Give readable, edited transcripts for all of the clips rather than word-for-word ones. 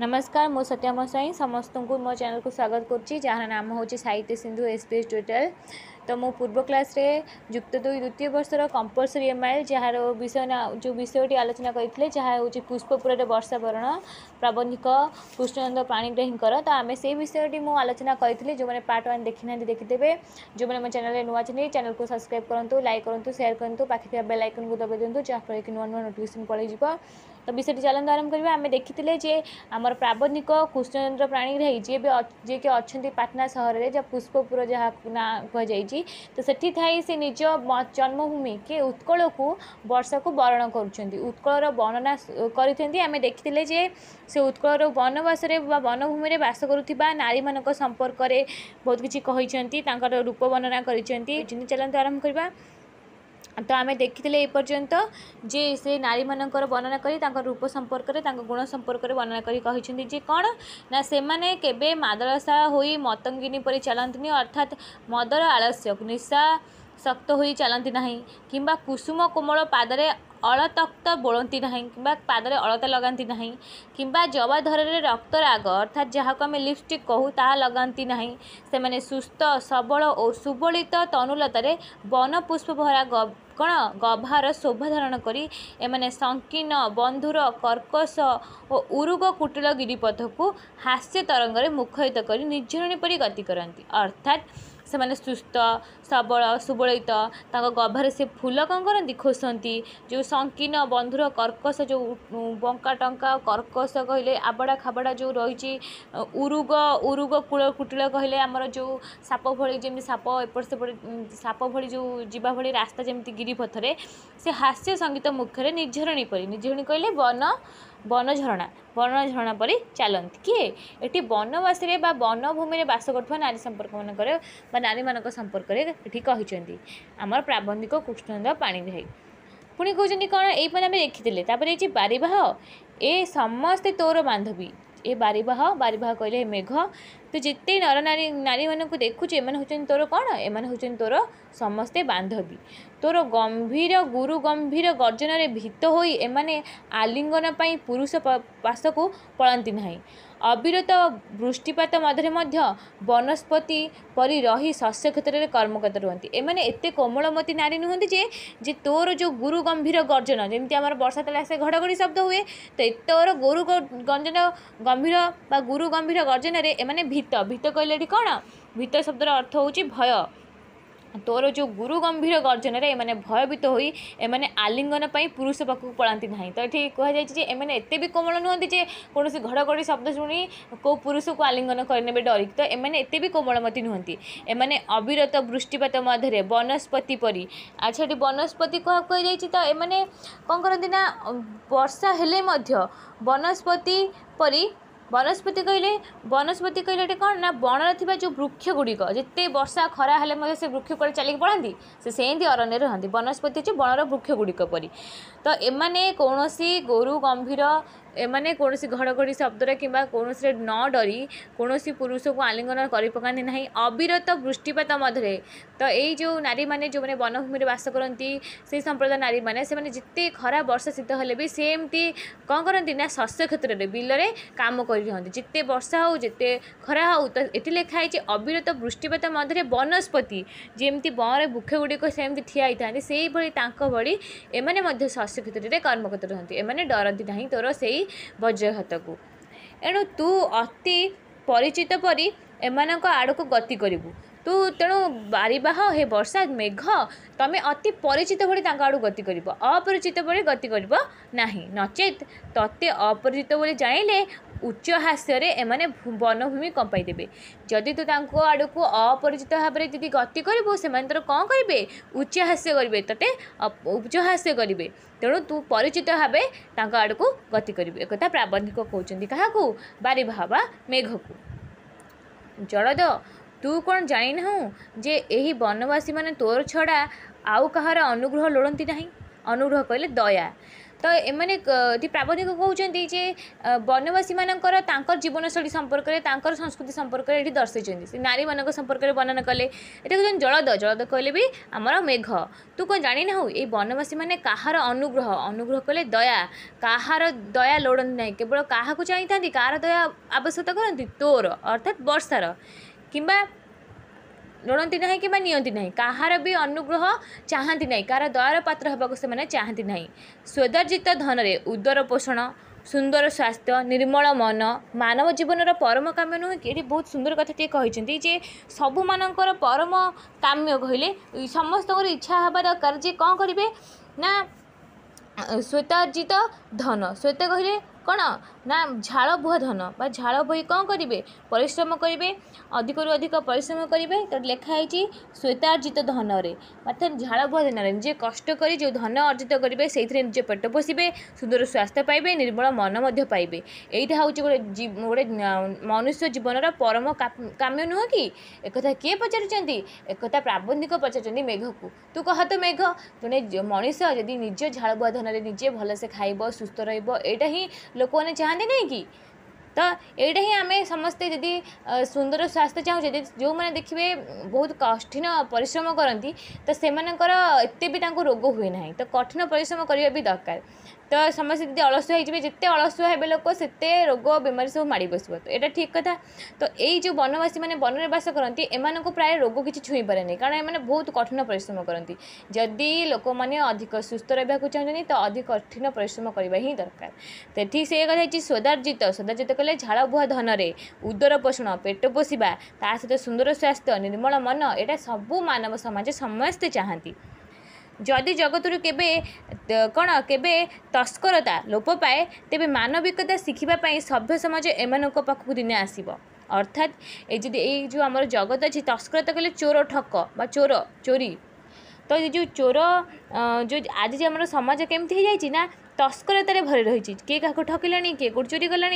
नमस्कार मो सत्यम स्वाई समस्त को मो चैनल को स्वागत करुच्ची जार नाम हूँ साहित्य सिंधु एसवीएस ट्यूटोरियल। तो मो पूर्व क्लास रे युक्त दुई द्वितीय वर्षर कंपलसरी एमआईएल जार विषय जो विषयटी आलोचना करते जहाँ हूँ पुष्पपुरारे बर्षावरण प्रबंधिक कृष्णचंद्र पाणिग्राही। तो आम से विषयटी मुझे आलोचना करी जो मैंने पार्ट वन देखी ना देखिदेवे। जो मैंने मो चैनल नुआ अच्छे चैनल को सब्सक्राइब करूँ, लाइक करूँ, सेयार करूँ, पाखे बेल आइकन को दबाई दिखाँ जहाँफल कि नुआ नुआ नोटिफिकेसन पड़ेज। तो विषय चलते आरंभ करेंगे। आम देखते जे आमर प्राबंधिक कृष्णचंद्र पाणिग्राही जी जी के अच्छा पाटना सहर में पुष्पपुर जहाँ ना कहुई। तो सेठी थाई से निज जन्मभूमि के उत्कल को वर्षा को बरण कर उत्कल वर्णना करें। देखते जे से उत्कल वनवास वनभूमि में बास करुवा नारी मान संपर्क में बहुत किसी कहते रूप वर्णना कर। चलते आरंभ करवा। तो आम देखिले एपर्यंत जे से नारी मानकर वर्णना कर रूप संपर्क में गुण संपर्क में वर्णना कर कौन ना से माने केबे मादलसा होई मतंगिनी परि चलंतनी अर्थात मदर आलस्य निशा शक्त होई चलती ना किंबा कुसुम कोमल पादरे अलतक्त बोलती ना किंबा पादरे अलता लगाती ना किंबा जवाधर रक्त राग अर्थात जहाँ को आम लिपस्टिक कहू ता लगाती ना। से सुस्थ सबल और सुबलित तनुलतार वन पुष्प भरा कण गभार शोभा धारण करी एमाने संकीर्ण बंधुर कर्कश और उरुग कुटिल गिरिपथ को हास्य तरंगरे मुखरित करी निर्झरणी परि गति करती अर्थात से माने सुस्थ सबल सुबलित गभार से फूल कौन करती खोसती जो संकीर्ण बंधुर कर्कश जो बंका टंका कर्कश कहले आबड़ा खाबड़ा जो रही उरुग उरुग कुल कुटिल कहले आमर जो साप भली जमी साप एपट सेपट साप भली जो जीवा भली रास्ता जमी गिरिपथरे से हास्य संगीत मुख्य निर्झरणी परि निर्झरणी कहले वन बन झरणा पर चलती किए ये वनवासी में वनभूमि में बास कर नारी संपर्क मान नारी मान संपर्क में ये कहते आमर प्राबंधिक कृष्णचंद्र पाणिग्राही। पुणी कहते कौन ये आम देखी बारिबाह ए समस्ते तोर बांधवी ए बारिबाह बारिबाह कहले मेघ। तो जिते नर नारी नारी मान देखु एमन होचन तोर कौन एमन होचन तोर समस्ते बांधवी। तोर गंभीर गुरु गंभीर गर्जन रे भीत होई एमाने आलिंगन पाई पुरुष पास को पळंती नाही। अविरत वृष्टिपात मधरे मध्य वनस्पति परि रही शस्य क्षेत्र में कर्मकर्ता रुहंती। एमाने एते कोमलमती नारी नुहंती जे तोर जो गुरु गंभीर गर्जन जेमती आमर वर्षा तले आसे घड़घड़ी शब्द हुए तो तोर गुरु गर्जन गंभीर बा गुरु गंभीर गर्जन रे एमाने भीत भीत कहले कौन भीत शब्दर अर्थ होउची भय। तोर जो गुरु गंभीर गर्जन रे एमाने भयभीत होई एमाने आलिंगन पाई पुरुष पाखक पळांती नाही। तो ये कहुई एमाने एते भी कोमल नुहंती जे कौन घड़घड़ी शब्द शुणी को पुरुष को आलिंगन करने डरिक। तो एमाने एते भी कोमलमती नुहंती एमाने अविरत वृष्टिपात मधे वनस्पति परी। अच्छा ये वनस्पति कह कही तो एमाने कौन करती ना वर्षा हेले मध्य वनस्पति परी वनस्पति कहले कौन ना बनर जो वृक्ष गुड़िक जिते बर्षा खरा हेले से वृक्ष कड़े चलिक पड़ती से अरण्य रहती वनस्पति जो बनर वृक्ष गुड़िक परी। तो एमाने कौन सी गुरु गंभीर एमाने कौन घड़घड़ी शब्दर किंवा कौन न डरी कौन पुरुष को आलिंगन कर पकाती ना अविरत वृष्टिपात मधे। तो यही जो नारी माने जो मैंने वनभूमि में बास करती से संप्रदाय नारी माने से माने जिते खरा वर्षा शीत हेले भी सेमती कौन करती ना शस्य क्षेत्र में बिल में कम करती जिते वर्षा हो जिते खरा हो। तो ये लिखाई अविरत वृष्टिपात मधे वनस्पति जमी बन बुख गुड़िक सेमती ठिया होता से भली एमाने शस्य क्षेत्र में कर्मकत रहती एमाने डरती ना तोर से ही वज्रघात को। एणु तू अति परिचित परी एमान आड़ को गति करू तू तेणु बारिबाह हे वर्षा मेघ तुम्हें अति परिचित भली आड़ गति कर अपरिचित भली गति कर नचेत तत्ते अपरिचित भली जानिले उच्च हास्य रे एमाने वनभूमि कंपाई देबे। जदि तू तांको आड़ को अपरिचित भाव में जी गति करू से तर कौन करेंगे उच्च हास्य करेंगे तते उच्च हास्य करेंगे तेणु तू परिचित भाव तांको आड़ को गति करू एक प्राबंधिक कहते क्या बारिबाह बा मेघ को। जलद तू कौन जानी ना जे यही वनवासी माने तोर छड़ा आउ कहार अनुग्रह लोड़ती ना अनुग्रह कहले दया। तो एमने प्राबधिक कहते जे वनवासी मानक जीवनशैली संपर्क में संस्कृति संपर्क ये दर्शाई नारी मान संपर्क में वर्णन कले जन जलद जलद कहले भी आमर मेघ तू कौन जाणी ना ये वनवासी मैंने कहार अनुग्रह अनुग्रह कले दया कहार दया लोड़ती ना केवल क्या चाही था कहार दया आवश्यकता करती तोर अर्थात वर्षार कि लोड़ती ना कि नियंती ना कहार भी अनुग्रह चाहती ना कहार दयार पात्र होगा से मैंने चाहती ना स्वदार्जित धन रे उदर पोषण सुंदर स्वास्थ्य निर्मल मन मानव जीवन परम काम्य नुहे कि ये बहुत सुंदर कथा टे कहते जे सबू मान परम काम्य कहले समस्त इच्छा हवा दरकार जी कौन करेंगे ना श्वेतार्जित धन श्वेत कहले कौन ना झाड़ बुहा धन बा झाड़ बोही कौन करेंगे परिश्रम करेंगे अधिक रु अधिक परिश्रम करेंगे तो लिखाई श्वेतार्जित धन अर्थात झाड़ बुहा धन जे कष्ट करी जो धन अर्जित करेंगे से निजे पेट पोषे सुंदर स्वास्थ्य पाइबे निर्मल मन पाइबे यहाँ हूँ गोटे मनुष्य जीवन परम काम्य नुह कि एक किए पचार एक प्राबंधिक पचार मेघ को तू कह तो मेघ जड़े मनीष जदि निज झाड़ बुहा धन निजे भलसे खाइब सुस्थ रहा ही लोक मैंने चाहते नहीं कि तो यहाँ ही आम समस्ते जदि सुंदर स्वास्थ्य चाहूँ जो मैंने देखिए बहुत कठिन परिश्रम करती तो से एत भी रोग हुए ना तो कठिन परिश्रम करवा भी दरकार तो समस्ते जब अलसुआ जिते अलसुआ है लोक से रोग बीमारी सब माड़ बस तो यहाँ ठीक कथा। तो यही जो वनवासी मैंने वनरे बास करती एम प्राय रोग किसी छुई पारे नहीं कारण एम बहुत कठिन परिश्रम करती जदि लोक मैंने अधिक सुस्थ रहा चाहते तो अधिक कठिन परिश्रम करवा ही दरकार। तो ठीक से कथा स्वदार्जित स्वदार्जित कले झाड़ बुहा धन उदर पोषण पेट पोषा ता सहित सुंदर स्वास्थ्य निर्मल मन यहाँ सबू मानव समाज समस्ते चाहती जदि जगत कौन केवे तस्करता लोप पाए तेबे मानविकता शिखापी सभ्य समाज एम पाखक दिने आसब अर्थात ये जो आम जगत अच्छी तस्करता कले चोर ठक बा चोर चोरी तो ये जो चोर जो आज जो आम समाज केमती हो जाए तस्करतार भरी रही किए क्या ठकिला किए कौट चोरी गला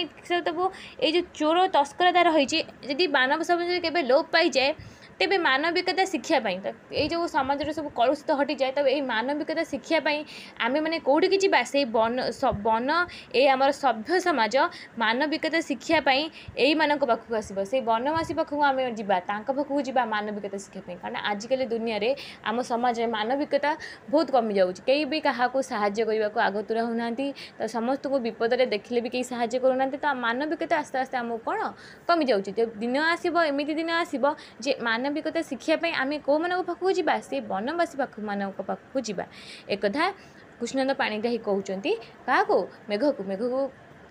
तबू ये जो चोर तस्करता रही जदि मानव समाज केवे लोप पाई जाए तेबे मानविकता शिखापी ये जो समाज सब कलुषित हटि जाए तो ये मानविकता शिखापी आम मैंने कौटी कि जावा से बन ये आम सभ्य समाज मानविकता शिखापी यही पाखक आसब से वनवासी पाखक आम जाखक जा मानविकता शिखापी कारण आजिकल दुनिया में आम समाज मानविकता बहुत कमी जाऊँगी कई भी क्या साहाय्य करने आगतुरा होना तो समस्त को विपद में देखने भी कहीं साहाय्य करूना तो मानविकता आस्ते आस्ते आम कौन कमी जाऊँगी दिन आसब एमती दिन आसब जे मान मानविकता शिखापी आम कौ मान पाखक जावा से वनवासी पाखक जावा एक कृष्णचंद्र पाणिग्राही कहते क्या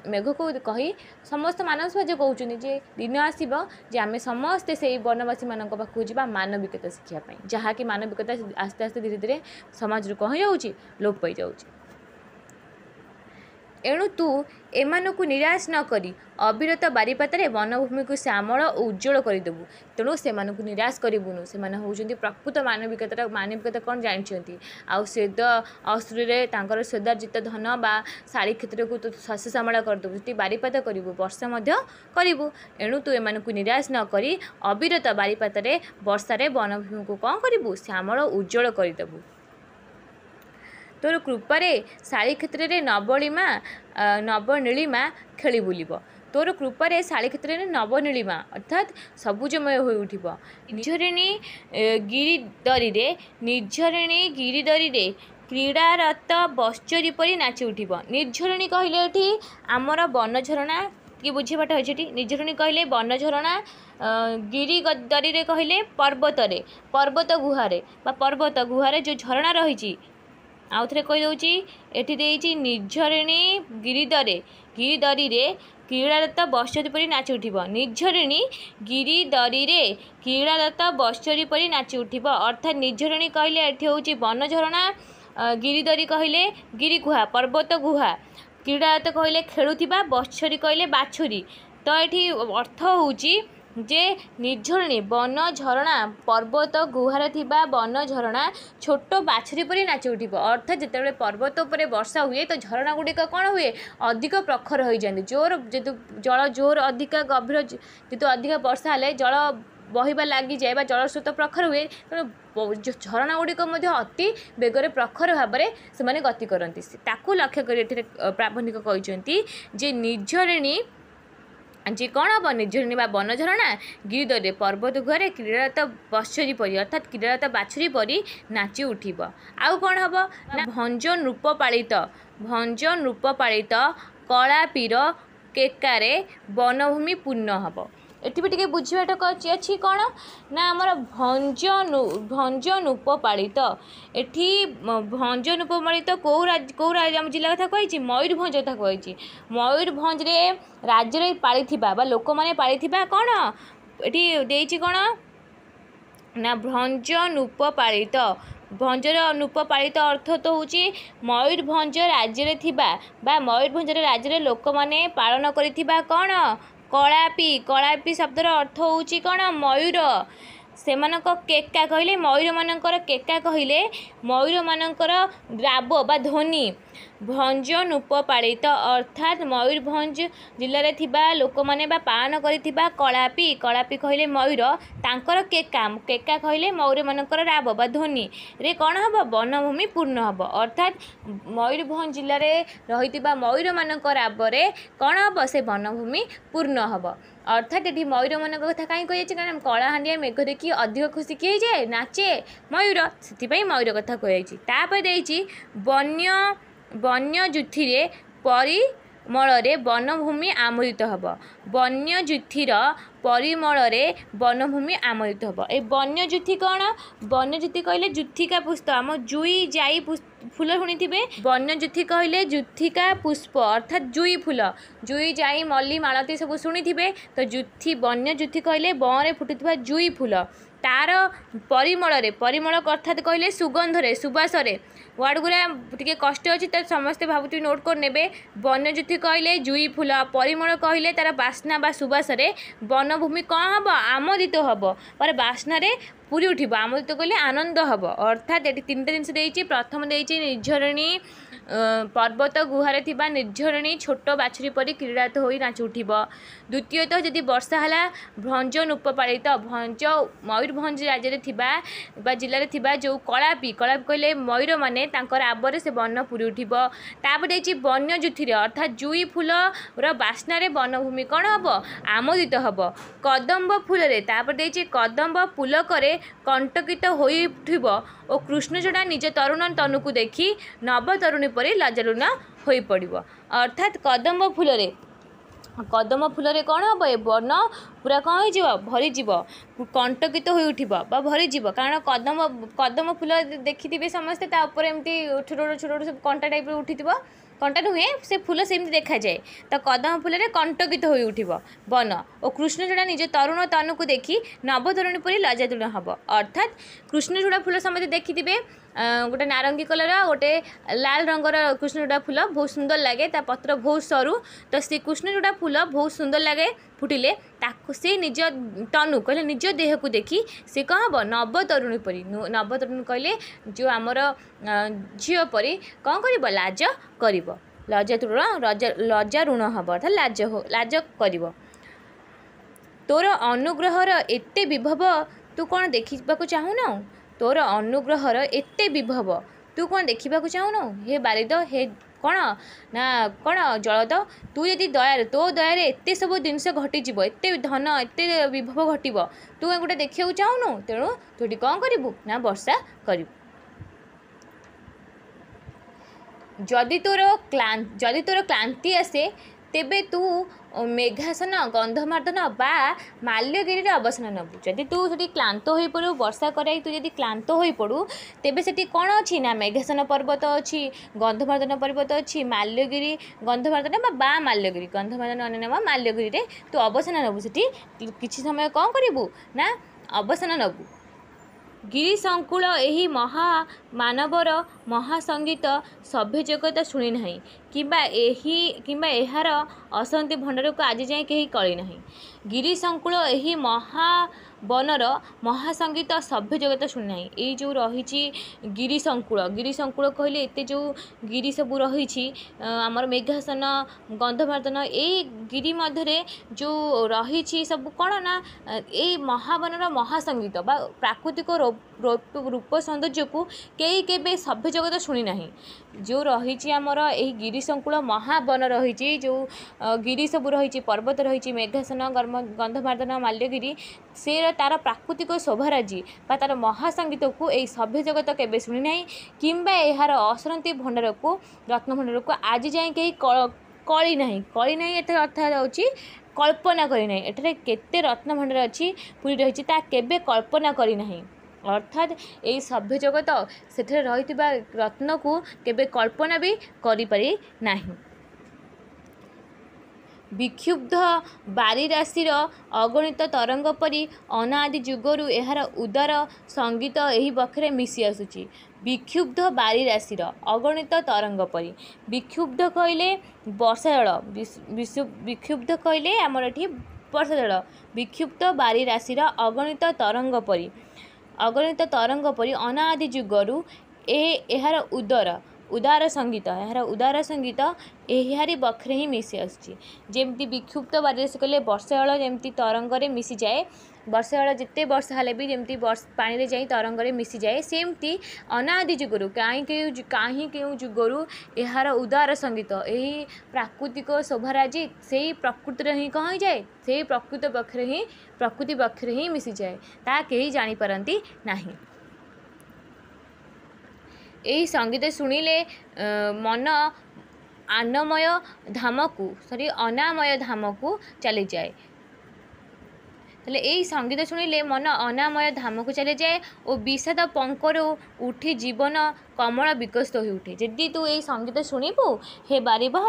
मेघ को कही समस्त मानव समाज कहते जे दिन आसब जे आम समस्ते से वनवासी मान पाखक जावा मानविकता शिखापी जहाँकि मानविकता आस्ते आस्ते धीरे धीरे समाज कौन जाऊँगी लोप पाई जाऊँगी। एणु तू एमानकु निराश न करी अविरत बारिपातारे वनभूमि को श्यामल और उज्जवल करदेबू तेणु से निराश करूनु से होती प्रकृत मानविकता मानविकता कौन जानते आेद अश्रुरे स्वेदार्जित धन बा शाड़ी क्षेत्र को तो शस्य श्यामल करदेबू तु बारिपाता करू वर्षा करूँ एणु तू एम निराश न करी अविरत बारिपातारे वर्षार वनभूमि को कौन करूँ श्यामल उज्जवल करदेबू तोर कृपार शाड़ी क्षेत्र में नवनीमा नवनीलिमा खेली बुलब तोर कृपार शाड़ी क्षेत्र में नवनीलिमा अर्थात सबुजमय हो उठब निझरणी गिरिदरी रे क्रीड़ारत बश्चरी परी नाचि उठब। निर्झरणी कहले एठी आमर बनझरणा कि बुझेबाट अच्छे निर्झरणी कहले बनझरणा गिरिदरी रे कहले पर्वतरे पर्वत गुहारे जो झरणा रही आउ थे कही एटी निर्झरिणी गिरिदरी रे क्रीड़ारत बश्चरी परी नाचि उठब। निर्झरिणी गिरिदरी रे क्रीड़ारत बश्चरी परी नाचि उठब अर्थात निर्झरिणी कहले एठी होची बनझरणा गिरिदरी कहले गिरिगुहा पर्वत गुहा क्रीड़ारत कहले खेलुथिबा बश्चरी कहले बाछुरी तो ये अर्थ होची जे निर्झरणी बन झरणा पर्वत गुहार थिबा बन झरणा छोट बाछुरी परी नाचि उठब अर्थात जिते पर्वत उपरे वर्षा हुए तो झरणा गुड़िक कौन हुए अधिक प्रखर हो जाती जोर जो जल जोर अधिक गभीर जो अधिक वर्षा हेले जल बहवा लगिए जलस्रोत प्रखर हुए तेनाली झरणा गुड़िक अति बेगर प्रखर भाव में गति करती लक्ष्य कर प्राबणिक कहते जे निझरिणी जी कौन हम निझरिणी बन झरणा गिरिदरे पर्वत घर क्रीड़ारत बछरी परी अर्थात क्रीड़ारत बाछुरी परी नाचि उठब आउ कौन हम ना भंजन रूपपालित कलापीर केकारे वनभूमि पूर्ण हम एटी भी टे बुझाट अच्छी कौन ना आमर भंजन उपपालित एटी भंजन उपपालित कौ जिला कथा कही मयूरभंज कथा कही मयूरभंज राज्य पाली लोक मैंने पाली कौन ये कौन ना भंजन उपपालित भंजर अनुपपालित अर्थ तो हूँ मयूरभंज राज्य मयूरभंज राज्य लोक मैंने पालन कर कौन कलापी कलापी शब्दर अर्थ हूँ कौन मयूर से मानक केका कहले मयूर मानकर केका कहले मयूर मानकर राब बा ध्वनि भंजन उपपालित अर्थात मयूरभंज जिले में थिबा लोक माने बा पालन करिथिबा कलापी कलापी कहले मयूर तांकर केका केका कहले मयूर मानकर राब बा ध्वनि रे कौन हम वनभूमि पूर्ण हम अर्थात मयूरभंज जिले में रहिथिबा मयूर मानक राब रे कौन हम से वनभूमि पूर्ण हम अर्थात ये मयूर मान कथा कहीं कही कारण कलाहांडिया मेघ देखिए अधिक खुशी किए जाए नाचे मयूर से मयूर कथा कही वन्य वन्यजुथी परिमल वनभूमि आमृत हम वन्यजुथीर परिमल वनभूमि आमृत हम ए वन्यजुथी कौन वन्यजुथी कहले जुथिका पुष्प आम जुई जाई फूल शुणी वन्यजुथी कहले जुथिका पुष्प अर्थात जुई फूल जुई जाई मल्ली मालती सब शुणी तो जुथी वन्यजुथी कहले बंरे फुटुवा जुई फूल तार परिमल अर्थात कहले सुगंधरे सुबासरे वार्ड गुरा टे कष्ट अच्छे तो समस्ते भावुत नोट कर ने वन्यजुथी कहले जुई फूल परिमल कहले तार बास्ना बा सुबासरे वनभूमि कौन हम आमोदित हम पर बास्न पूरी उठब आमोदित कले आनंद हम अर्थात ये तीन टा जिनस प्रथम देती निर्झरणी पर्वत गुहारे थिबा निर्झरणी छोट बाछुरी परी क्रीड़ात होई नाच उठब द्वितीयतः जदि वर्षा है भंजन उपपालित भंज मयूरभंज राज्य बा जिले में जो कलापी कलापी कहले मयूर माने तांकर आबरे से वन पूरी उठब तापरे जे वन्यजुथी अर्थात जुई फूल बास्न वनभूमि कौन हम आमोदित हम कदम्ब फूल कदम्ब पुलक कंटकित होई उठब और कृष्णचूड़ा निज तरुण तनु को देखी नव तरुणी परी लाजलुण होई पड़िबो अर्थात कदम फूल कौन हम ए वन पूरा कौन हो भरीज कंटकित हो उठब बा भरीज कारण कदम कदम फूल देखी थे समस्ते तापर एमती छोटो छोटो सब कंटा टाइप उठी कंटा नुहे से फूल सेमती देखा जाए तो कदम फूल कंटकित हो उठब वन और कृष्णचूड़ा निज तरुण तनु को देखी नवतरुणी परी लजातुण हम अर्थात कृष्णचूड़ा फूल समझे देखी थे गोटे नारंगी कलर गोटे लाल रंगर कृष्णचूड़ा फूल बहुत सुंदर लगे ता पत्र बहुत सरु तो सी कृष्णचूड़ा फूल बहुत सुंदर लगे फुटिले ताकू से निज तनु कहले निज देह को देखी से कौन हम नवतरुणी परी नवतरुणी कहले जो आमर झील परी कौन कर लाज कर लजातुण लजारुण हम अर्थात लाज कर तोर अनुग्रहर एते विभव तू कौन देखा चाहूना तोर अनुग्रहर एते विभव तू कौन देखा चाहूनु हे बारिद हे कौन ना कौन जलद तू यदि दयार तो दयार एत सब जिनस घटिज एत धन एत विभव घटव तू गोटे देखा चाहूनु तेणु तू ये कौन करू ना वर्षा कर जदि तोर क्लांति आसे तेबे तू मेघासन गंधमार्दन बा माल्यगिरी अवसान नबु जदि तू से क्लांत हो पड़ू वर्षा कराई तू जदि क्लांत हो पड़ू तेबे से कौन अच्छी ना मेघासन पर्वत अच्छी गंधमार्दन पर्वत अच्छी माल्यगिरी गंधमार्दन बा माल्यगिरी गंधमार्दन अन्य नाम माल्यगिरी रे तू अवसान नबु से किसी समय कौन करू ना अवसान नबु गिरी संकुल एही महामानवर महासंगीत सभ्य जगत शुणी ना किंबा एहार असंति भंडार को आज जाए कहीं कली ना। गिरी संकुल एही महावनर महासंगीत सभ्य जगत शुणिना। ये जो रही गिरी संकुल कहले एत जो गिरी सब रही आमर मेघासन गंधमार्दन ये गिरी मध्य जो रही सब कौन ना ये महावनर महासंगीत बा प्राकृतिक रूप सौंदर्य को कई के सभ्य जगत शुणिना। जो रही आमर यही गिरी संकुल महावन रही जो गिरी सब रही पर्वत रही मेघासन गंधमार्दन माल्यगिरी से तार प्राकृतिक शोभाराजी तार महासंगीत को यही सभ्य जगत केवे शुणिना किंबा यार असरंती भंडार को रत्न भंडार को आज जाए कहीं कली ना अर्थात होची कल्पना करना। एठारे केते रत्न भंडार अच्छी पूरी रही केवे कल्पना करना अर्थात ये सभ्य जगत से रही रत्न को केवे कल्पना भी करी ना। विक्षुब्ध बारिराशि अगणित तरंग परी अनादि जुगरु एहार उदार संगीत यही बखरे मिसी आसुची। विक्षुब्ध बारिराशि अगणित तरंग परी विक्षुब्ध कहले वर्षा जल विक्षुब्ध कहले आमर ये वर्षा जल विक्षुब्ध बारिराशि अगणित तरंग परी अनादि जुगरु एहार उदार उदार संगीत एहारी बखरे ही मिसी आसुची। जेमती विक्षुब्ध बारिराशि कहले वर्षा जल जमती तरंग रे मिसी जाए वर्षा जल जिते वर्षा हेले भी जमती पानी जाए तरंग रे मिसी जाए सेमती अनादि जुगरु कहीं क्यों जुगरु एहार उदार संगीत यही प्राकृतिक शोभाराजी से ही प्रकृतिर ही कहीं जाए से प्रकृति बखरे ही मिसी जाए ता कहीं जानीपारती नहीं। यही संगीत शुणिले मन अनामय धाम को चले जाए संगीत शुणिले मन अनामय धाम को चले जाए और विषाद पंकर उठी जीवन कमल विकसित हो उठे। यदि तू यही संगीत शुणबू हे बारी बह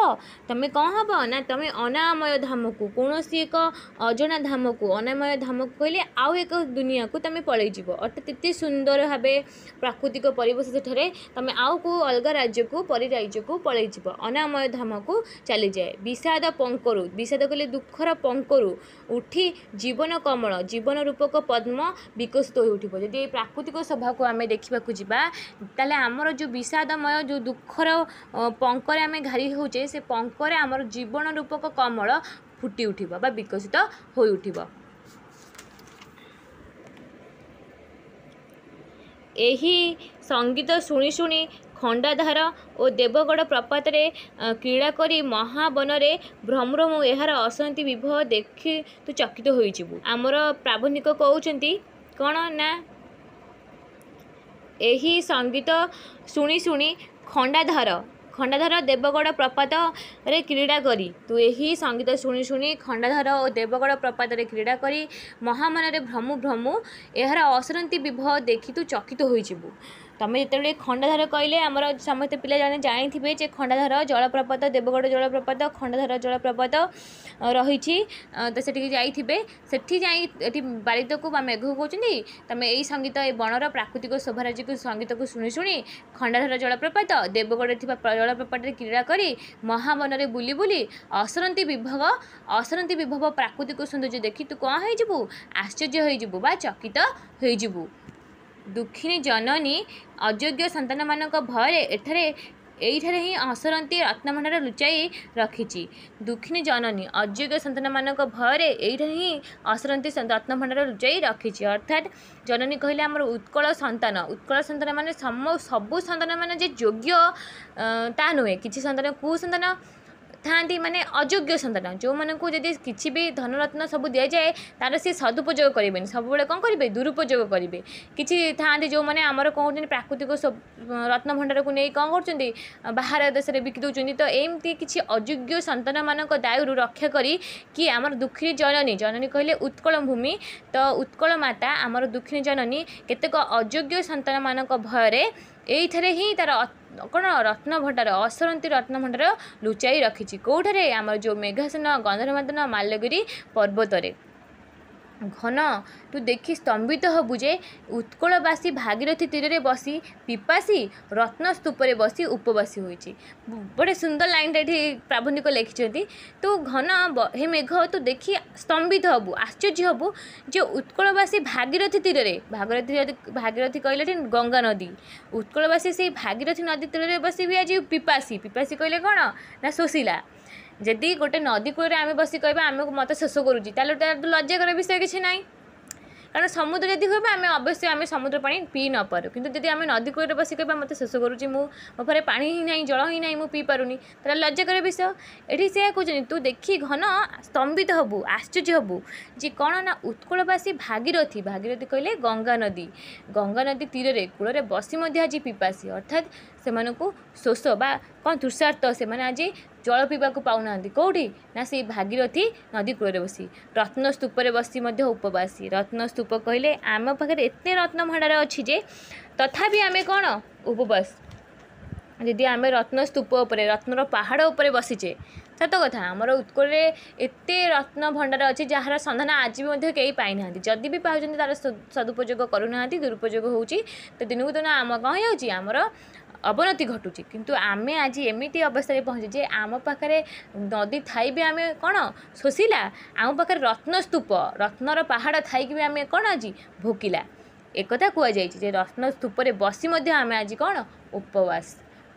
तुम्हें कौन हम ना तुम अनामय धाम को कौन सी एक अजना धाम को अनामय धाम को कहले आउ एक दुनिया को तुम पलैज अर्थात ये सुंदर भाव प्राकृतिक परिवेश तुम आउ को अलग राज्य को पलैज अनामय धाम को चली जाए। विषाद कहले दुखर पंकरु उठी जीवन कमल जीवन रूपक पद्म विकसित हो उठ। यदि प्राकृतिक शोभा को आम देखा जाम जो विषादमय जो दुखर पंकर आम घारी होचे से पंकर आमर जीवन रूपक कमल फुटी उठ विकसित हो उठ। एही संगीत शुणी खंडाधार और देवगढ़ प्रपात रे क्रीड़ा करी महावन रे भ्रमरमु एहार असंति विभव देखि तू चकित होइचिबु। आमर प्राबंधिक कहउचंती कोन ना एही संगीत शुणी खंडाधार देवगढ़ प्रपात रे क्रीड़ा करी तू एही संगीत शुणी खंडाधार और देवगढ़ प्रपात रे क्रीड़ा करी महामन रे भ्रमु एहार असरंती विभव देखि तू चकित होइचिबु। तुम्हें जिते खंडाधार कहले आमर समस्त पिला जानी जे खंडाधार जलप्रपात देवगढ़ जलप्रपात खंडाधार जलप्रपात रही तो सेठी जाइए बारिद को मेघ कहते तुम यही संगीत ये बणर प्राकृतिक शोभाराजी को संगीत को शुणी खंडाधार जलप्रपात देवगढ़ जलप्रपात क्रीड़ा कर महावन में बुली असरंती विभव प्राकृतिक सौंदर्य देखी तू कौन हो आश्चर्य हो चकित हो। दुखिनी जननी अयोग्य संतान मान भय यही असरंती रत्नभंडार लुचाई रखी। दुखिनी जननी अयोग्य संतान मान भय यही असरंती रत्नभंडार लुचाई रखी अर्थात जननी कहले आमर उत्कल संतान मान सबू संतान मान जे योग्य ता नुहे किसी संतान कुसंतान थांती माने अयोग्य संतान जो माने को जदि किसी भी धनरत्न सब दि जाए तार सी सदुपयोग करें सब कौन करेंगे दुरुपयोग करेंगे किसी थांती जो माने आमर कौन प्राकृतिक रत्न भंडार को नहीं कौन कर बाहर देश में बिकी दौरान तो एमती किसी अयोग्य संतान मान दायरू रक्षा करी कि आमर दुखिनी जननी कहले उत्कल भूमि तो उत्कल माता आमर दुखिनी जननी केतेक अयोग्य संतान मान भय यही तार कौन रत्नभंडार असरंती रत्नभंडार लुचाई रखी कौठार आमर जो मेघासन गंधर्वमार्दन माल्यगिरी पर्वत घन तू देखि स्तंभित हबु जे उत्कलवासी भागीरथी तीर बसी पिपासी रत्नस्तूप बसी उपवासी होइछि। बड़े सुंदर लाइन ये प्राबन्धिक लिखिं तू घन हे मेघ तू देखि स्तंभित हबु आश्चर्य हबु जे उत्कलवासी भागीरथी तीर भागीरथी भागीरथी कहले गंगा नदी उत्कलवासी से भागीरथी नदी तीर बसी भी आज पिपासी पिपासी कहले कौन ना शोषिला जदि गोटे नदी कूल आम बस कह मत शोष करुच्चे तो लज्जा कर विषय किसी ना कारण समुद्र यदि कह आम अवश्य आम समुद्र पा पी न पार कितु जब आम नदी कूल बस कह मत शोष करुच्ची मो पारे पा ही ना जल ही ना पी पारूनी तो लज्जा कर विषय ये से कहते तू देखि घन स्तंभित हबु आश्चर्य हबु जी कौन ना उत्कलवासी भागीरथी भागीरथी कहले गंगा नदी तीर कूल बसी आज पिपासी अर्थात से शोष बा कौन तृषार्थ से आज जल पीवा पाऊना कौटी ना से भागीरथी नदी कूल बस रत्नस्तूप बसी उपवासी रत्नस्तूप कहले आम पाखे एत रत्न भंडार अच्छी जे तथापि आम कौन उपवास यदि आम रत्नस्तूप रत्नर पहाड़ उपर बसीचे सत कथा आमर उत्कल एत रत्न भंडार अच्छी जार सन्धान आज भी कई पाई ना जदि भी पाँच तार सदुपयोग करूना दुरुपयोग हो दिनकू दिन आम कौन होमर अवनति घटुची किंतु आमे आज एमती अवस्था में पहुँचे जे आम पाखे नदी थाई भी आम कौन शोषिला आम पाखे रत्नस्तूप रत्नर पहाड़ थाईक भी आम कौन आज भोकिला एकता कहुई रत्नस्तूप बसी आम आज कौन उपवास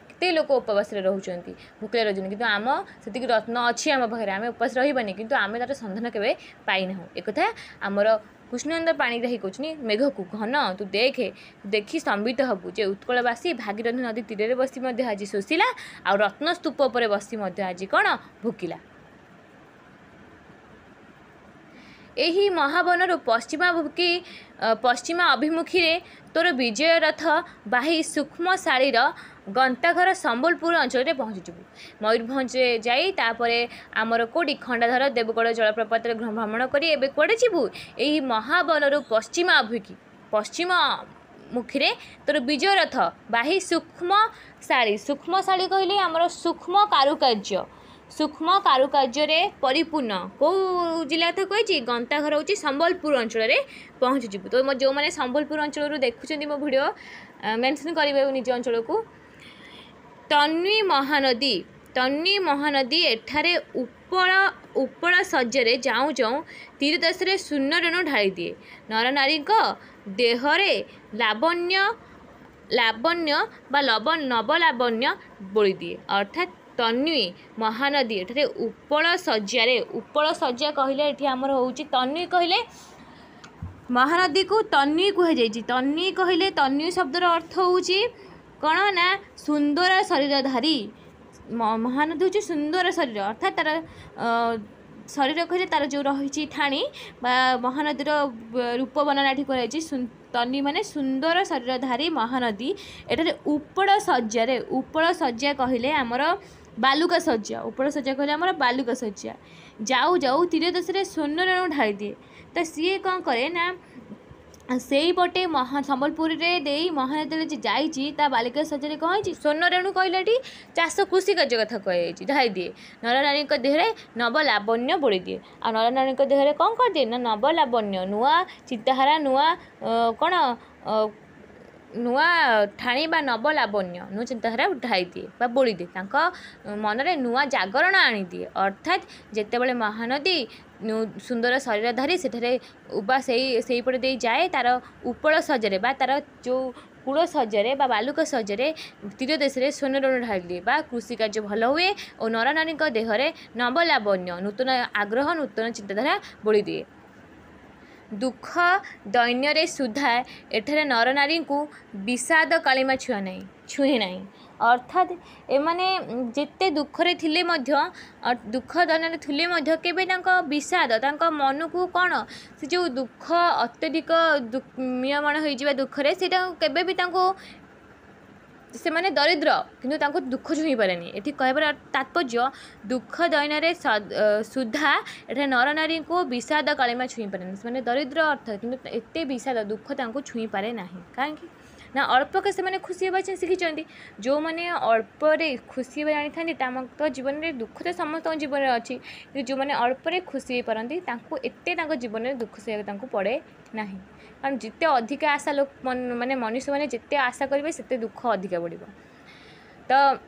कते लोक उपवास रोचान भोकिला रोचन किंतु आम से रत्न अच्छी आम पाखे आम उपवास रही किंतु आम तार सन्धान केवे पाइना एकता आमर कृष्णचंद्र पाणिग्राही कहते मेघ को घन तू देखे देखि स्तंभित हबु जे उत्कलवासी भागीरथी नदी तीर बसी आज शोषिला आ रत्नस्तूप पर बसी आज कौन भोकिला। एही महावनर पश्चिमा अभिमुखी तोर विजय रथ बाही सूक्ष्मशालीर गंताघर संबलपुर अंचल में पहुँचीजु मयूरभंज जापर आमर कोटी खंडाधर देवगढ़ जलप्रपात भ्रमण करी कड़े जीवु यही महावनर पश्चिमा मुखी तोर विजय रथ बाही सूक्ष्मशाली सूक्ष्मशाली कहले आमर सूक्ष्म कारुकार्य परिपूर्ण कौ जिला कथा कही गंताघर होची संबलपुर अंचल में पहुँचीजु तो जो मैंने संबलपुर अंचल देखुं मो भिड मेनसन करेंगे निज अंचल को तन्वी महानदी एठारे उपल सज्जरे जाऊँ जाऊँ तीरदेशे शून्य रेणु ढाई दिए नरनारी देहरे लावण्य लावण्य बा नवलावण्य बोली दिए अर्थात तन्वी महानदी एठारे उपल सज्जा कहले एठी आमर होउची तन्वी कहले महानदी को तन्वी कह जाइए तन्वी कहले तन्वी शब्दर अर्थ होउची कौन ना सुंदर शरीरधारी महानदी होउची सुंदर शरीर अर्थात तार शरीर कहले तार जो रही ठाणी महानदीर रूप वर्णना एठी कराई तन्वी माने सुंदर शरीरधारी महानदी एठारे उपल सज्जा कहले आमर उपलसज्जा कहले आमर बालुकासज्जा जाऊ जाऊ तीरदेशे स्वर्ण रेणु ढाई दिए तो सी कौन करे ना से पटे संबलपुर महानदी जाइए ता बालिकासज्जा कौन है स्वर्ण रेणु कहले चाष कृषि कार्य कथा कह ढाई दिए नरनारी देहरे नवलावण्य बोली दिए आ नरनारी देहरे कौन कर दिए ना नवलावण्य नुआ चिताहारा नुआ कौन नुआ ठाणी बा नवलावण्य नुआ चिंताधारा ढाई दिए बोली दिए मनरे नुआ जागरण आनी दिए अर्थात जितेबाला महानदी सुंदर शरीरधारी सेठे सेहीपटे जाए तार उपल सजरे बा तार जो कूल सजरे बा बालुका सजरे तीरदेशे स्वर्ण रेणु ढाई दिए बा कृषि कार्य भल हुए और नरनारी देहरे नवलावण्य नूतन आग्रह नूतन चिंताधारा बोली दिए दुख दैन्य सुधा एठारे नरनारी को विषाद कालीमा छुए ना अर्थात एमाने जिते दुखरे थिले दुख दैन्य थिले केबे तांका विषाद तांका मन को कौन से जो दुख अत्यधिक मियमाण हो जाए दुखरे सेटा केबे भी तांको से माने दरिद्र किंतु तांको दुख छुई पारेनी एठी कहबार तात्पर्य दुख दैन्य सुधा एठा नरनारी को विषाद कालीमा छुई पारेनी से माने दरिद्र अर्थ किंतु एते विषाद दुख तांको छुई पारे नाही कारण ना अल्पके से खुशी होगा शिखिं जो मैंने अल्परे खुशी जानी था तो जीवन में दुख तो समस्त जीवन में अच्छी कि जो मैंने अल्परे खुशी हो पारती एत जीवन में दुख सहित पड़े ना कारण जिते अधिक आशा लोक माने मनुष्य मैंने जिते आशा करेंगे से दुख अधिक बढ़ तो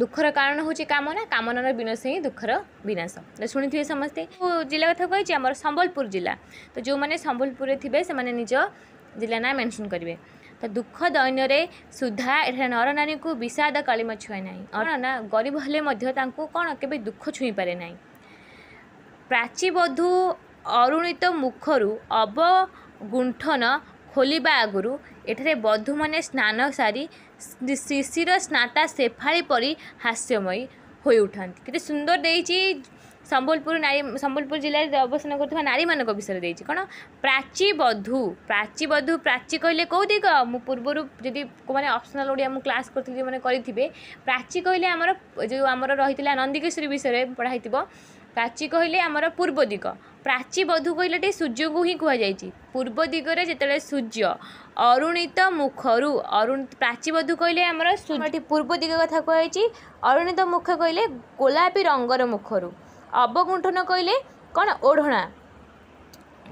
दुखर कारण हूँ कामना कामनार विनाश ही दुखर विनाश तो शुणी समस्ते जिला कथा कही आम संबलपुर जिला तो जो मैंने संबलपुर थे से निज जिला ना मेनसन करेंगे तो दुख दैन्य सुधा एठा नर नारी को विषाद कालीमा छुए ना गरीब हेले कौन के दुख छुई पारे ना प्राचीबधू अरुणित मुखरु अवगुंठन खोलिबा आगुरु एठारे बधू माने स्नान सारी शिशिर स्नाता शेफाली परी हास्यमयी होई उठांती किते सुंदर देइची संबलपुर नारी संबलपुर जिले अवसान करुवा नारी मान विषय देइची कोन प्राचीबधू प्राची कहले कौ दिग मु पूर्वर जी मैंने ऑप्शनल ओडिया मु क्लास करथि माने करिथिबे प्राची कहले आमर जो आमर रहितला नंदिकेश्वरी विषय पढ़ाइथिबो प्राची कहले आमर पूर्व दिग प्राचीबधू कहले सूर्य को ही कहुई पूर्व दिगरे जिते सूर्य अरुणित मुखरु अरुण प्राचीबधू कहले आमर सूर्य पूर्व दिग कथा कहुई अरुणित मुख कहले गोलापी रंगर मुखरु अवगुंठन कहले कौन ओढ़णा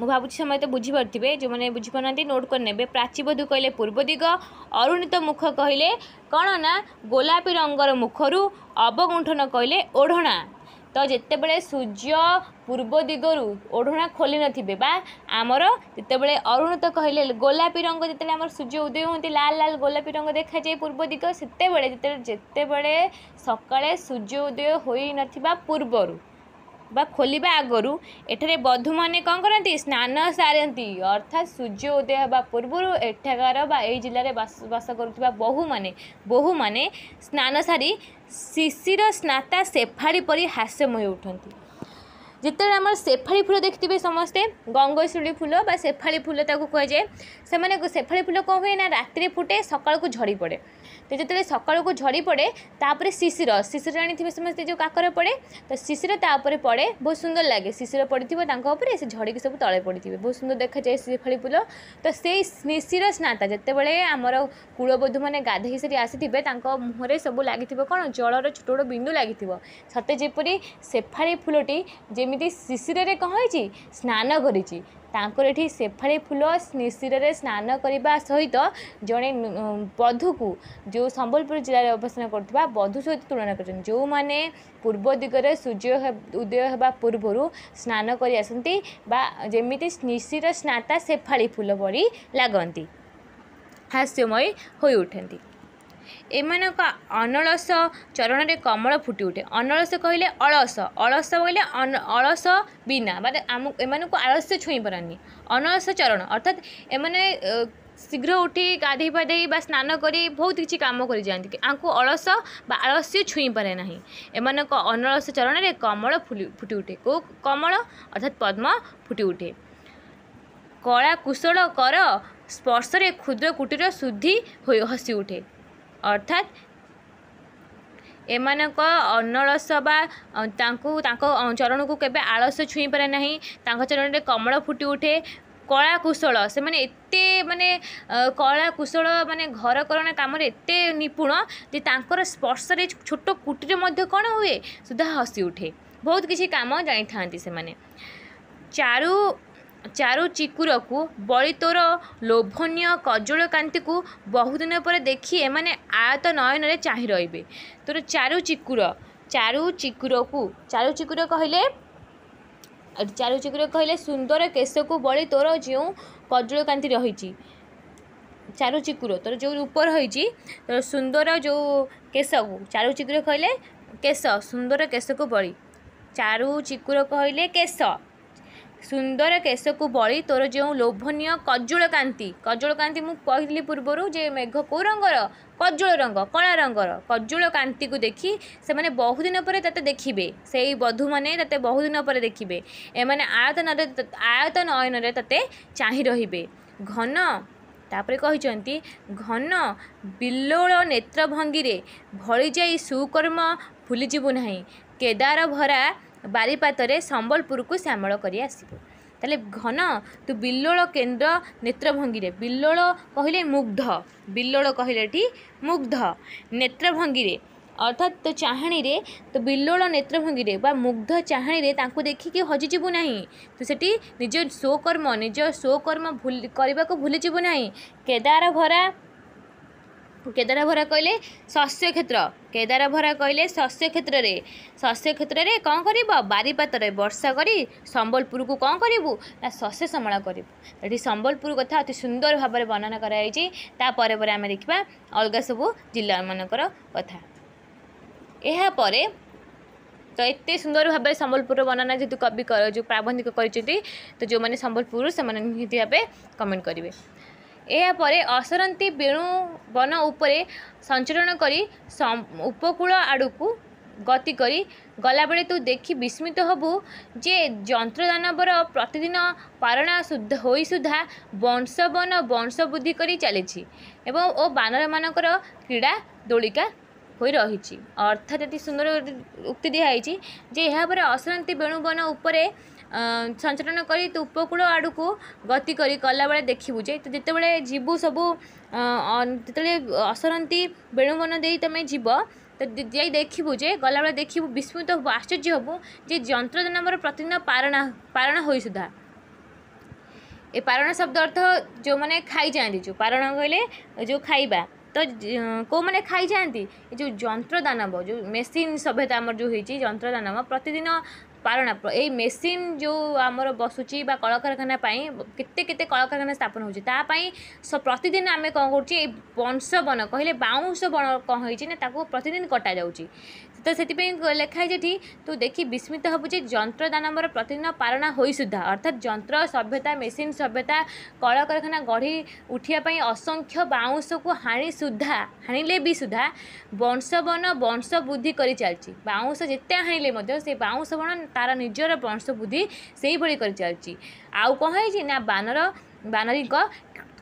मु भावुची समय तो बुझीपे जो मैंने बुझीपार नोट कर ने प्राचीबधू कहले पूर्व दिग अरुणित मुख कहले कौन ना गोलापी रंगर मुखरु अवगुंठन कहले ओढ़णा तो जितेबले सूर्य पूर्व दिगर ओढ़णा खोली नथिबे बा आमर जितेबले अरुण तो कहले गोलापी रंग जिते आम सूर्य उदय होती लाल लाल गोलापी रंग देखा जाए पूर्व दिग सेतेबेले सकाळे सूर्य उदय होई नथिबा पूर्वरु बा खोलिबा आगरु एठारे बधू माने कौन करती स्नान सारती अर्थात सूर्य उदय होगा पूर्वर एठाकार बा ए जिले में बास करुवा बहु माने स्नान सारी शिशिर स्नाता शेफाली परी हास्यमय उठती जिते आम शेफाली फूल देखिए समस्ते गंगशूली फूल बा शेफाली फूल ताकू कहुए से शेफाली फूल कौन हुए ना राति फुटे सकाल को झड़ी पड़े तो जितने सकाल को झड़ी पड़े तापर शिशिर शिशिर जानी समस्ते जो काकर पड़े तो शिशिर तापर पड़े बहुत सुंदर लगे शिशिर पड़ी थोड़े से झड़ी सब तले पड़ी थे बहुत सुंदर देखा जाए शेफाली फूल तो से शिशिर स्नाता जितेबले आमर कूलबधू मैंने गाधे सारी आसी मुहर सब लगे कौन जलर छोट छोट बिंदु लगे सते जेपरी शेफाली फूलटी जेमती शिशिर कौन हो स्नान करी तांकर एठी शेफाली फूल निशिरे स्नान करने सहित जड़े बधू को जो संबलपुर जिले अवसान करुवा बधू सहित तुलना कर जो मैंने पूर्व दिगरे सूर्य उदय होगा पूर्वर स्नान करमी निशिर स्नाता शेफाली फूल पड़ी लगती हास्यमय होई उठती एमान अनलस चरण में कमल फुटी उठे अनलस कहले अलस अलस कहले अलस बिना माने एमान को आलस्य छुई पारानी अनलस चरण अर्थात एमाने शीघ्र उठी गाधे पाधे बा स्नान करी बहुत किसी काम कर जाती आंकु अलस बा आलस्य छुई पारे ना एमान अनलस चरण में कमल फुटी उठे को कमल अर्थात पद्म फुटी उठे कला कुशल कर स्पर्शरे क्षुद्र कुटीर शुद्धि हसी उठे अर्थात एमानक अनलस बा चरण को केबे आलस्य छुई पारे नाही चरण में कमल फुटी उठे कला कुशल से माने एते माने कला कुशल माने घर करण काम एते निपुण जे तांकर स्पर्श रे छोट कुटीर मध्य कौन हुए सुधा हसी उठे बहुत किसी काम जानि थांती से माने चारु चारु चिकुर को बड़ी तोर लोभन्य कजल कांति को बहुत दिन पर देखी एमाने आयत नयन चाह रे तोर चारु चिकुर कहले सुंदर केश को बड़ी तोर जो कजल कांति रही चारु चिकुर तोर जो रूप रही तोर सुंदर जो केश को चारु चिकुर कहले केश सुंदर केश को बड़ी चारु चिकुर कहले केश सुंदर केश को बड़ी तोर जो लोभनीय कजल कांति मु कहली पूर्वर जे मेघ को रंगर कजल रंग कला रंगर कजल कांति को देखी से माने बहुत दिन पर तते देखिबे से बधू माने तते बहुत दिन पर देखिबे एमाने आयत नयन रे तते चाहि रहिबे घन तापरे कहिसंती घन बिलोल नेत्रभंगी रे भली जाई सुकर्म भूली जीवु नाही केदार भरा बारीपातरे संबलपुर को श्यामल कर आसबो ताले घन तू बिल्लोल केन्द्र नेत्रभंगी रे बिल्लोल कहले मुग्ध बिल्लोल कहले ठी मुग्ध नेत्रभंगी रे अर्थात तो चाहणी रे तो बिल्लोल नेत्रभंगी रे बा मुग्ध चाहणी रे तांको देखिके हजिबू ना तो सेठी निज स्वकर्म भूलिबू ना। केदारभरा कहले शस्य क्षेत्र केदारभरा कहले शस्य क्षेत्र रे कौन कर बारिपातर वर्षा करी संबलपुर को कौन करूँ ना शस्य समला करूँ। ये संबलपुर कथा अति सुंदर भाव में वर्णना कराई आम देखा अलग सब जिला मानकर कथा। यह तो एत सुंदर भाव संबलपुर वर्णना जो कवि जो प्राबंधिक कर तो जो मैंने संबलपुर से निहित भाव कमेंट करेंगे। यापर असरंती बेणु वन उपरे संचरण करी उपकूल आड़कू गति करी गला बेले तू देखी विस्मित हबु जे जंत्रदानवर प्रतिदिन पारणा शुद्ध होई सुधा वंशवन वंशबुद्धि करी चली ओ बानर मानकर क्रीड़ा दोलिका हो रही। अर्थात अति सुंदर उक्ति दिखाई जे यापर असरंती बेणु वन उपरे संचरण करी तो उपकूल आड़क गति करी कला बेले देखू जे तो जिते बड़े जीवु सबू जिते असरती बेणुवन दे तुम जीव तो जी देखू जे गला बेले देखू विस्मित हूँ आश्चर्य हूँ जे जंत्रदान मोर प्रतिदिन पारणा हो सुधा। ए पारणा शब्द अर्थ जो मैंने खाई जाती जो पारणा कहले जो खाइबा तो को मैंने खाई जाती जो जंत्रदानव जो मेसीन सभ्यता आम जो होती जंत्रदानव प्रतिदिन पारणा ये मेसीन जो आमर बसुची बा कलकारखाना केते कलकारखाना स्थापन होती प्रतिदिन आम कौन कर वंशवन कहले बाउंश बन कौन हो प्रतिदिन कटा जाऊँगी तो से लिखाई जी तू देखी विस्मित हबु जे जंत्रदानवर प्रतिदिन पारणा हो सुधा। अर्थात जंत्र सभ्यता मेसीन सभ्यता कलकारखाना गढ़ी उठापी असंख्य बाउंश को हाणिले भी सुधा वंशवन वंश बुद्धि करी चलती बाउंश जिते हाणिले से बाउंशवन तार निजर वंश बुद्धि से भली करी चलती आउ कौन है ना बानरी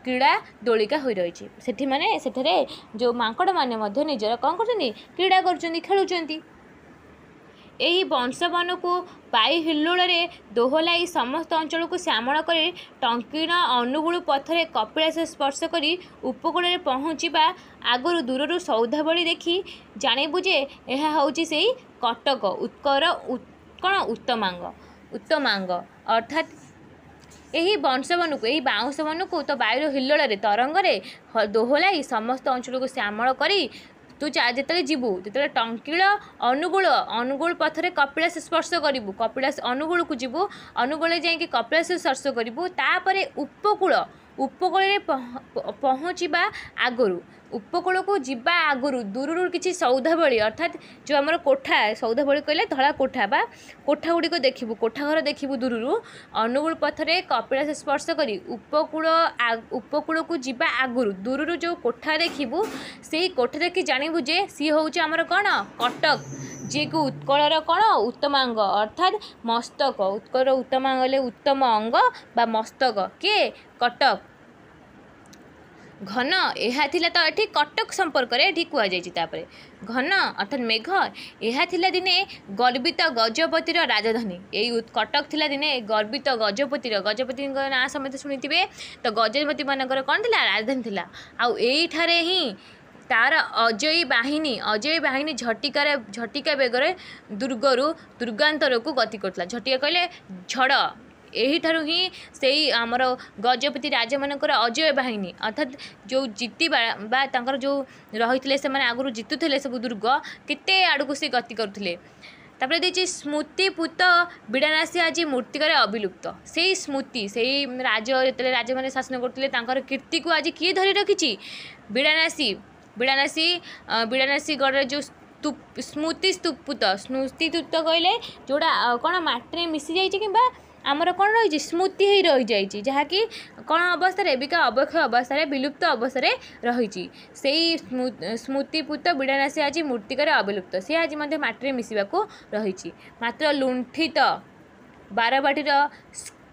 क्रीड़ा दोलिका हो रही सेठी माने सेठरे जो मांकड़ माने मध्य निजर कौन करछनी क्रीड़ा करछनी खेलुछंती। एही वंशवन को पाई हिल्लोड़े दोहलाई समस्त अंचल को श्यामल करे टंकिण अनुगुल पथरे कपिलास स्पर्श करी उपकूल पहुँचवा आगुरी दूररू सौधा बड़ी देखी जानिबु जे यह होउची सेही कटक उत्कर उत्कण उत्तमांग। अर्थात यही वंशवन को बाउंशवन को तो वायुर हिल्लोड़े तरंगरे दोहलाई समस्त अंचल को श्यामल करी तू जिते जीवु जिते टंकिल अनुगुल पथरे कपिलास स्पर्श करू कपिलास अनुगुल को जीवु अनुगुल जाइए कपिलास स्पर्श करू तापर उपकूल पहुँचवा आगुरी उपकूल को जीवा आगुरी दूर किसी सौधा बड़ी अर्थात जो आम कोठा सौधा बड़ी कहले धला कोठा बा कोठा गुड़िक को देखू कोठाघर देखू दूर अनुगुल पथरे कपिलास स्पर्श करी उपकूल को जीवा आगुरी दूर जो कोठा देखू से कोठा देखी जानबू जे सी हूँ आमर कौन कटक जी को उत्कल कौन उत्तमांग। अर्थात मस्तक उत्कल उत्तमांग उत्तम अंग बा मस्तक किए कटक घन यह तो ये कटक संपर्क कहपर घन अर्थात मेघ यह दिने गर्वित गजपतिर राजधानी यही कटक थी दिने गर्वित गजपतिर गजपति ना समझे शुणी तो गजपति मानक कौन थी राजधानी थी आउ यार ही तार अजयी बाहिनी झटिका बेगरे दुर्गांतर को गति करता झटिका कहले झड़ यही ठारू ही से आमर गजपति राजा मानकर अजय बाहिनी अर्थात जो जीतवा जो रही से आगुरी जीतुले सब दुर्ग केते आड़क से गति करुले। तापर देखिए स्मृतिपूत बीड़ानासी आज मूर्तिकार अभिलुप्त से स्मृति से राज्य जो राजा मैंने शासन करते कीर्ति को आज किए धरी रखी बीड़ानासी गढ़ जो स्मृतिस्तूत कहले जोड़ा कौन मट्टी मिसी जाइए कि आमर कौन रही स्मृति ही रही जाइए जहाँकि कौन अवस्था एबिका अवक्षय अवस्था विलुप्त अवस्था रही स्मृतिपूत बीड़ानासी आज मूर्तिकार अविलुप्त सी आज मट्टी मिसवाक रही मात्र लुंठित बारवाटीर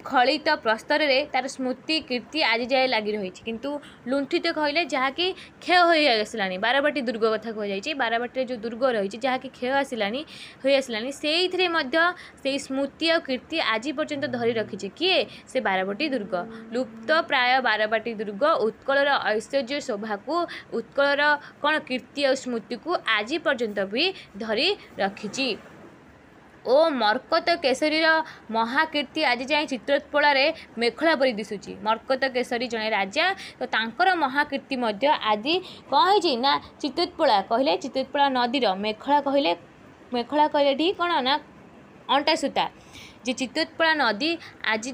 खलित प्रस्तर तार स्मृति कीर्ति आज जाए लगी रही है किंतु लुंठित कहले जहाँकि क्षय होसलानी बारवाटी दुर्ग कथा कहुई बारवाटी जो दुर्ग रही है जहाँकि क्षय आसलानी होसलानी से स्मृति और कीर्ति आज पर्यंत धरी रखी किए से बारवाटी दुर्ग लुप्त प्राय बारवाटी दुर्ग उत्कल ऐश्वर्य शोभा को उत्कल कौन कीर्ति और स्मृति को आज पर्यंत भी धरी रखी ओ मर्कत केशरी महाकीर्ति आज जाए चित्रोत्पल मेखला परी दिशुची। मर्कत केशरी जड़े राजा तो तांकर महाकीर्ति आज कौन होना चित्रोत्पला कहले चित्रोत्पला नदीर मेखला कहले ठीक कौन ना अंटा सूता जी चित्रोत्पला नदी आज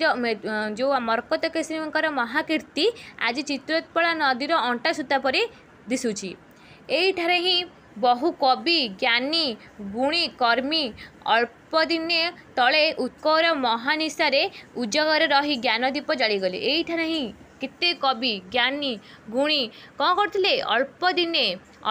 जो मर्कत केशरी महाकीर्ति आज चित्रोत्पला नदीर अंटा सूता परी दिशुची। यहीठारे ही बहु कवि ज्ञानी गुणी कर्मी अल्पदिने तले उत्कल महानिशारे उजागर रही ज्ञानदीप जलीगले। यहीठारे ही केते कवि ज्ञानी गुणी कौन करते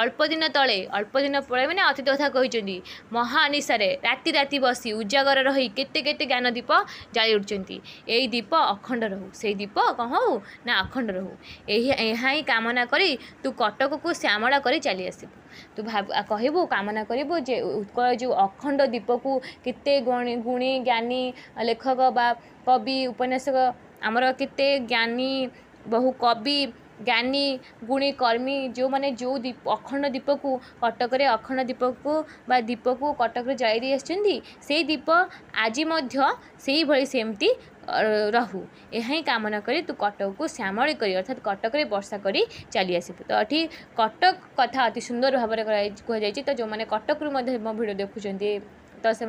अल्पदिन तले अल्पदिन पड़े मैंने अतीत कथा कही महानिशारे राति राति बसी उजागर रही केते ज्ञानदीप जाली उठुंती। यही दीप अखंड रहू से दीप कौन हो ना अखंड रहू यही कामना करी तू कटक को श्यामला करी चली आसबु। तू कहबू कामना करू जे उत्कल जो अखंड दीप को केते गुणी ज्ञानी लेखक बा कवि उपन्यासक आमर केते ज्ञानी बहु कवि ज्ञानी गुणी कर्मी जो माने जो दीप अखंड दीप को कटक अखंड दीप को बा दीप को कटक जलाई आसछिंदी से दीप आज मध्य से भली सेमती रहू यही कामना करी तू कटक को श्यामली करी अर्थात कटक वर्षा करी चली आसबु। तो ये कटक कथा अति सुंदर भाव में कहुई तो जो मैंने कटक मो भिड देखुं तो से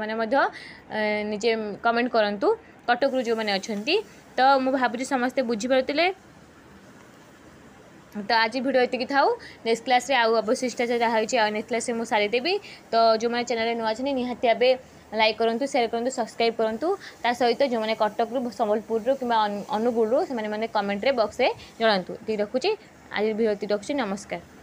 निजे कमेंट करूँ कटक जो मैंने अच्छा तो मु भावुँ समस्ते बुझीपे। तो आज वीडियो ये था नेक्स्ट क्लास रे आउ अवशिष्ट जहाँ हो नेक्स्ट क्लास में सारीदेवी। तो जो मैंने चैनल नुआ अच्छे निहाती भावे लाइक करूँ शेयर करूँ सब्सक्राइब करूँ ता सहित जो मैंने कटक रु संबलपुर कि अनुगुल से कमेंट बक्स में जनातु ये रखुच्छी आज वीडियो ये रखुच्छी। नमस्कार।